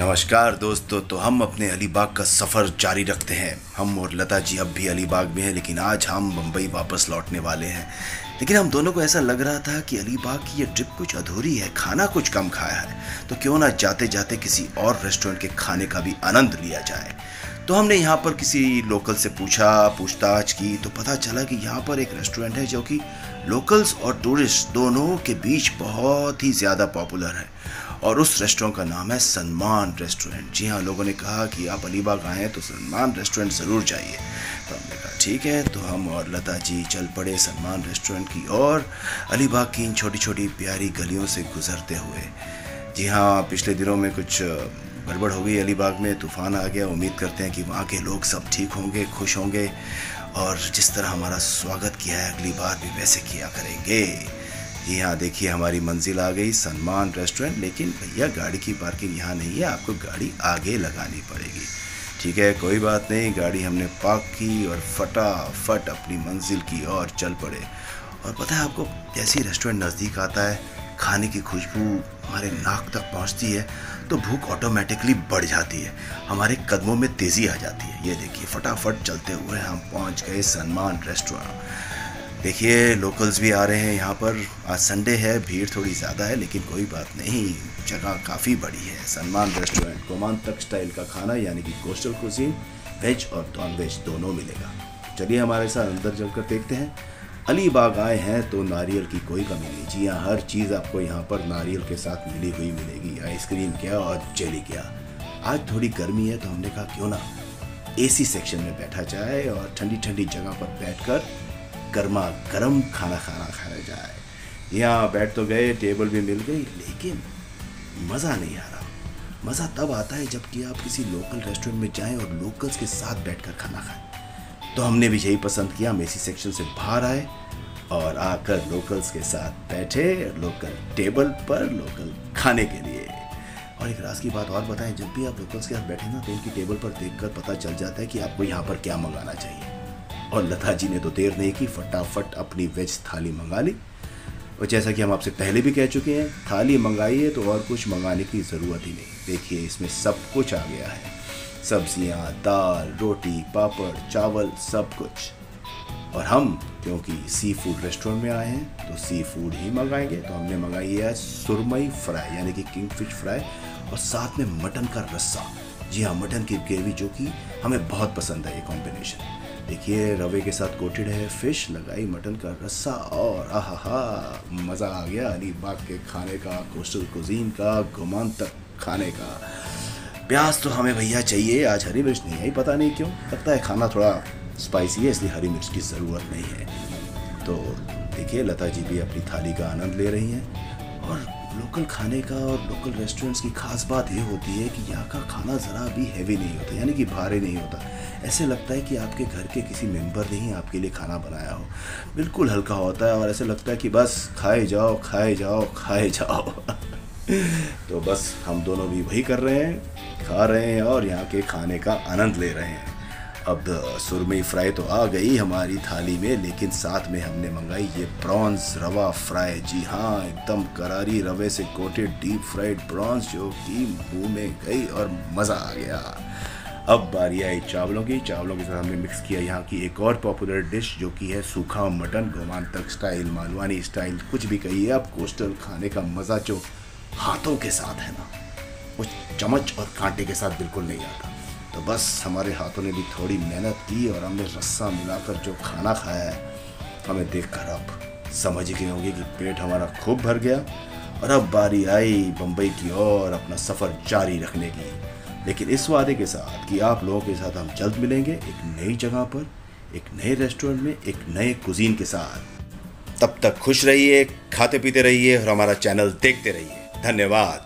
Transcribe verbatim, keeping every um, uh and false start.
नमस्कार दोस्तों, तो हम अपने अलीबाग का सफ़र जारी रखते हैं। हम और लता जी अब भी अलीबाग में हैं, लेकिन आज हम मुंबई वापस लौटने वाले हैं। लेकिन हम दोनों को ऐसा लग रहा था कि अलीबाग की ये ट्रिप कुछ अधूरी है, खाना कुछ कम खाया है, तो क्यों ना जाते जाते किसी और रेस्टोरेंट के खाने का भी आनंद लिया जाए। तो हमने यहाँ पर किसी लोकल से पूछा, पूछताछ की, तो पता चला कि यहाँ पर एक रेस्टोरेंट है जो कि लोकल्स और टूरिस्ट दोनों के बीच बहुत ही ज़्यादा पॉपुलर है, और उस रेस्टोरेंट का नाम है सन्मान रेस्टोरेंट। जी हाँ, लोगों ने कहा कि आप अलीबाग आए तो सन्मान रेस्टोरेंट ज़रूर जाइए। तो हमने कहा ठीक है, तो हम और लता जी चल पड़े सन्मान रेस्टोरेंट की और अलीबाग की इन छोटी छोटी प्यारी गलियों से गुजरते हुए। जी हाँ, पिछले दिनों में कुछ गड़बड़ हो गई अलीबाग में, तूफान आ गया। उम्मीद करते हैं कि वहाँ के लोग सब ठीक होंगे, खुश होंगे, और जिस तरह हमारा स्वागत किया है अगली बार भी वैसे किया करेंगे। जी हाँ, देखिए हमारी मंजिल आ गई, सन्मान रेस्टोरेंट। लेकिन भैया गाड़ी की पार्किंग यहाँ नहीं है, आपको गाड़ी आगे लगानी पड़ेगी। ठीक है, कोई बात नहीं, गाड़ी हमने पार्क की और फटाफट अपनी मंजिल की ओर चल पड़े। और पता है आपको, जैसे ही रेस्टोरेंट नज़दीक आता है, खाने की खुशबू हमारे नाक तक पहुँचती है तो भूख ऑटोमेटिकली बढ़ जाती है, हमारे कदमों में तेज़ी आ जाती है। ये देखिए, फटाफट चलते हुए हम पहुँच गए सन्मान रेस्टोरेंट। देखिए लोकल्स भी आ रहे हैं यहाँ पर, आज संडे है, भीड़ थोड़ी ज़्यादा है, लेकिन कोई बात नहीं, जगह काफ़ी बड़ी है। सन्मान रेस्टोरेंट, गोमांतक स्टाइल का खाना यानी कि कोस्टल कुजीन, वेज और नॉन वेज दोनों मिलेगा। चलिए हमारे साथ अंदर चलकर देखते हैं। अलीबाग आए हैं तो नारियल की कोई कमी नहीं। जी हाँ, हर चीज़ आपको यहाँ पर नारियल के साथ मिली हुई मिलेगी, आइसक्रीम क्या और जेली क्या। आज थोड़ी गर्मी है तो हमने कहा क्यों ना एसी सेक्शन में बैठा जाए और ठंडी ठंडी जगह पर बैठकर गर्मा गर्म खाना खाना खाया जाए। यहाँ बैठ तो गए, टेबल भी मिल गई, लेकिन मज़ा नहीं आ रहा। मज़ा तब आता है जबकि आप किसी लोकल रेस्टोरेंट में जाएं और लोकल्स के साथ बैठकर खाना खाएं। तो हमने भी यही पसंद किया। हम एसी सेक्शन से बाहर आए और आकर लोकल्स के साथ बैठे, लोकल टेबल पर लोकल खाने के लिए। और एक राज की बात और बताएं, जब भी आप लोकल्स के साथ बैठे ना, तो उनकी टेबल पर देख कर पता चल जाता है कि आपको यहाँ पर क्या मंगाना चाहिए। और लता जी ने तो देर नहीं की, फटाफट अपनी वेज थाली मंगा ली। और जैसा कि हम आपसे पहले भी कह चुके हैं, थाली मंगाइए तो और कुछ मंगाने की ज़रूरत ही नहीं। देखिए इसमें सब कुछ आ गया है, सब्जियां, दाल, रोटी, पापड़, चावल, सब कुछ। और हम क्योंकि सी फूड रेस्टोरेंट में आए हैं तो सी फूड ही मंगाएंगे। तो हमने मंगाई है सुरमई फ्राई यानी कि किंग फिश फ्राई, और साथ में मटन का रस्सा। जी हाँ, मटन की ग्रेवी जो कि हमें बहुत पसंद है। ये कॉम्बिनेशन देखिए, रवे के साथ कोटेड है, फिश लगाई, मटन का रस्सा, और आहा हा, मज़ा आ गया अलीबाग के खाने का, कोस्टल कुजीन का, गोमांतक खाने का। प्याज तो हमें भैया चाहिए, आज हरी मिर्च नहीं आई, पता नहीं क्यों, लगता है खाना थोड़ा स्पाइसी है इसलिए हरी मिर्च की ज़रूरत नहीं है। तो देखिए लता जी भी अपनी थाली का आनंद ले रही हैं। और लोकल खाने का और लोकल रेस्टोरेंट्स की खास बात ये होती है कि यहाँ का खाना ज़रा भी हैवी नहीं होता, यानी कि भारी नहीं होता। ऐसे लगता है कि आपके घर के किसी मेंबर ने ही आपके लिए खाना बनाया हो, बिल्कुल हल्का होता है, और ऐसे लगता है कि बस खाए जाओ खाए जाओ खाए जाओ। तो बस हम दोनों भी वही कर रहे हैं, खा रहे हैं और यहाँ के खाने का आनंद ले रहे हैं। अब सुरमई फ्राई तो आ गई हमारी थाली में, लेकिन साथ में हमने मंगाई ये प्रॉन्स रवा फ्राई। जी हाँ, एकदम करारी रवे से कोटेड डीप फ्राइड प्रॉन्स जो कि मुँह में गई और मज़ा आ गया। अब बारी आई चावलों की। चावलों के साथ हमने मिक्स किया यहाँ की एक और पॉपुलर डिश जो कि है सूखा mutton, Gomantak style, Malvani style, कुछ भी कहिए आप। कोस्टल खाने का मज़ा जो हाथों के साथ है ना, वो चम्मच और कांटे के साथ बिल्कुल नहीं आता। तो बस हमारे हाथों ने भी थोड़ी मेहनत की और हमने रस्सा मिलाकर जो खाना खाया है, हमें देखकर आप समझ ही गए होंगे कि पेट हमारा खूब भर गया। और अब बारी आई बम्बई की ओर अपना सफ़र जारी रखने की, लेकिन इस वादे के साथ कि आप लोगों के साथ हम जल्द मिलेंगे एक नई जगह पर, एक नए रेस्टोरेंट में, एक नए कुजीन के साथ। तब तक खुश रहिए, खाते पीते रहिए और हमारा चैनल देखते रहिए। धन्यवाद।